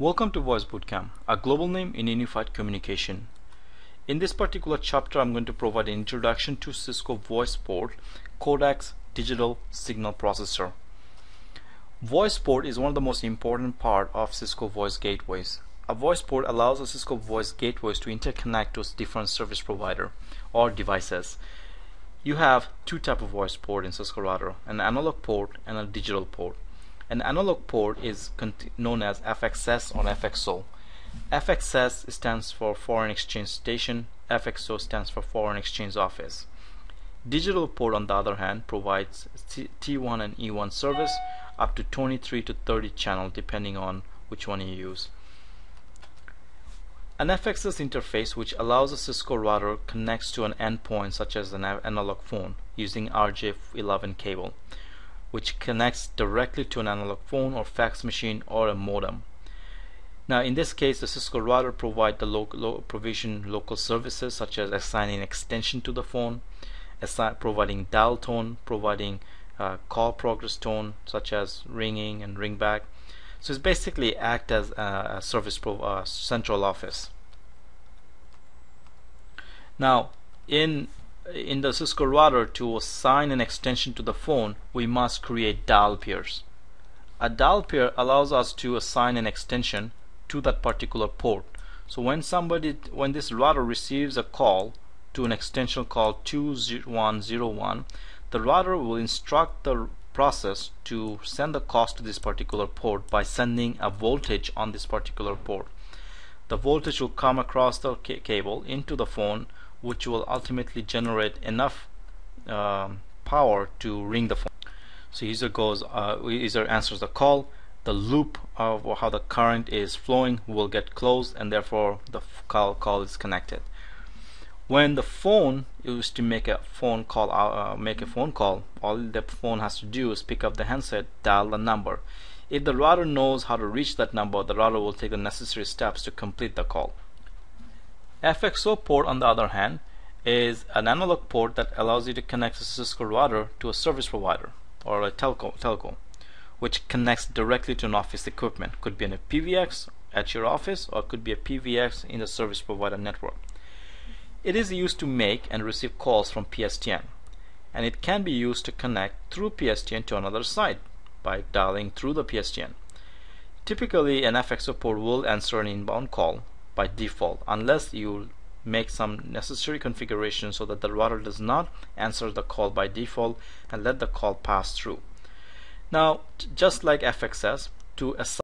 Welcome to Voice Bootcamp, a global name in unified communication. In this particular chapter, I'm going to provide an introduction to Cisco Voice Port Codec's Digital Signal Processor. Voice port is one of the most important part of Cisco Voice Gateways. A voice port allows the Cisco Voice Gateways to interconnect to different service provider or devices. You have two types of voice port in Cisco router, an analog port and a digital port. An analog port is known as FXS or FXO. FXS stands for Foreign Exchange Station, FXO stands for Foreign Exchange Office. Digital port, on the other hand, provides T1 and E1 service up to 23 to 30 channels depending on which one you use. An FXS interface, which allows a Cisco router, connects to an endpoint such as an analog phone using RJ11 cable, which connects directly to an analog phone or fax machine or a modem. Now in this case, the Cisco router provides the local services such as assigning extension to the phone, providing dial tone, providing call progress tone such as ringing and ringback. So it's basically act as a service central office. Now in the Cisco router, to assign an extension to the phone, we must create dial pairs. A dial pair allows us to assign an extension to that particular port. So when this router receives a call to an extension called 2101, the router will instruct the process to send the calls to this particular port by sending a voltage on this particular port. The voltage will come across the cable into the phone, which will ultimately generate enough power to ring the phone. So user answers the call. The loop of how the current is flowing will get closed, and therefore the call is connected. When the phone is to make a phone call, all the phone has to do is pick up the handset, dial the number. If the router knows how to reach that number, the router will take the necessary steps to complete the call. FXO port, on the other hand, is an analog port that allows you to connect a Cisco router to a service provider or a telco. Which connects directly to an office equipment. Could be a PVX at your office, or it could be a PVX in the service provider network. It is used to make and receive calls from PSTN, and it can be used to connect through PSTN to another site by dialing through the PSTN. Typically, an FXO port will answer an inbound call by default unless you make some necessary configuration so that the router does not answer the call by default and let the call pass through. Now, just like FXS, to assign